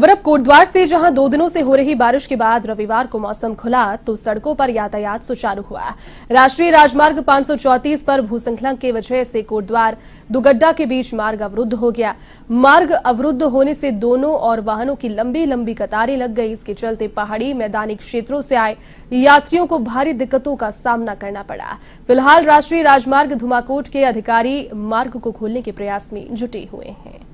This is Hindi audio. खबर अब कोटद्वार से, जहां 2 दिनों से हो रही बारिश के बाद रविवार को मौसम खुला तो सड़कों पर यातायात सुचारू हुआ। राष्ट्रीय राजमार्ग 534 पर भूस्खलन की वजह से कोटद्वार दुगड्डा के बीच मार्ग अवरुद्ध हो गया। मार्ग अवरुद्ध होने से दोनों और वाहनों की लंबी लंबी कतारें लग गई। इसके चलते पहाड़ी मैदानी क्षेत्रों से आए यात्रियों को भारी दिक्कतों का सामना करना पड़ा। फिलहाल राष्ट्रीय राजमार्ग धुमाकोट के अधिकारी मार्ग को खोलने के प्रयास में जुटे हुए हैं।